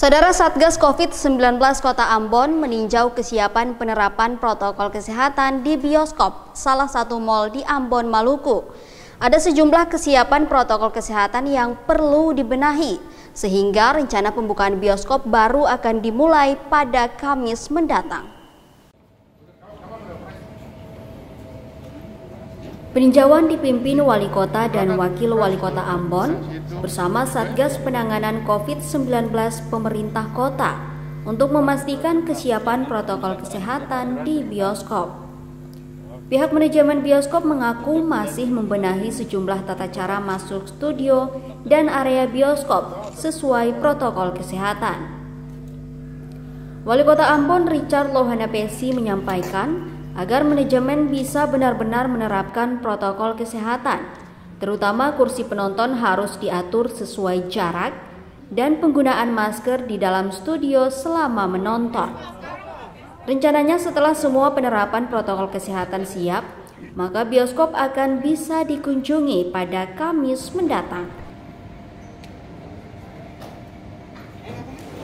Saudara, Satgas COVID-19 Kota Ambon meninjau kesiapan penerapan protokol kesehatan di bioskop, salah satu mal di Ambon, Maluku. Ada sejumlah kesiapan protokol kesehatan yang perlu dibenahi, sehingga rencana pembukaan bioskop baru akan dimulai pada Kamis mendatang. Peninjauan dipimpin Wali Kota dan Wakil Wali Kota Ambon bersama Satgas Penanganan COVID-19 Pemerintah Kota untuk memastikan kesiapan protokol kesehatan di bioskop. Pihak manajemen bioskop mengaku masih membenahi sejumlah tata cara masuk studio dan area bioskop sesuai protokol kesehatan. Wali Kota Ambon Richard Louhenapessy menyampaikan agar manajemen bisa benar-benar menerapkan protokol kesehatan, terutama kursi penonton harus diatur sesuai jarak dan penggunaan masker di dalam studio selama menonton. Rencananya setelah semua penerapan protokol kesehatan siap, maka bioskop akan bisa dikunjungi pada Kamis mendatang.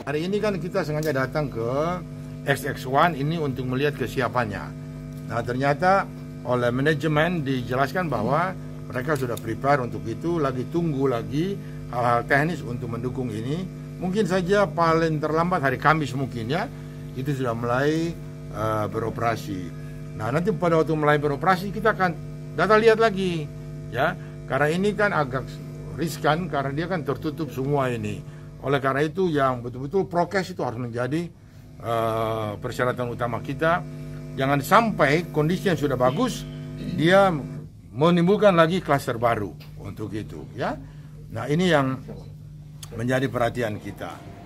Hari ini kan kita sengaja datang ke XX1 ini untuk melihat kesiapannya. Nah, ternyata oleh manajemen dijelaskan bahwa mereka sudah prepare untuk itu, tunggu lagi hal-hal teknis untuk mendukung ini. Mungkin saja paling terlambat hari Kamis mungkin ya, itu sudah mulai beroperasi. Nah, nanti pada waktu mulai beroperasi kita akan data lihat lagi ya, karena ini kan agak riskan karena dia kan tertutup semua ini. Oleh karena itu yang betul-betul Prokes itu harus menjadi persyaratan utama kita. Jangan sampai kondisi yang sudah bagus dia menimbulkan lagi klaster baru untuk itu ya. Nah, ini yang menjadi perhatian kita.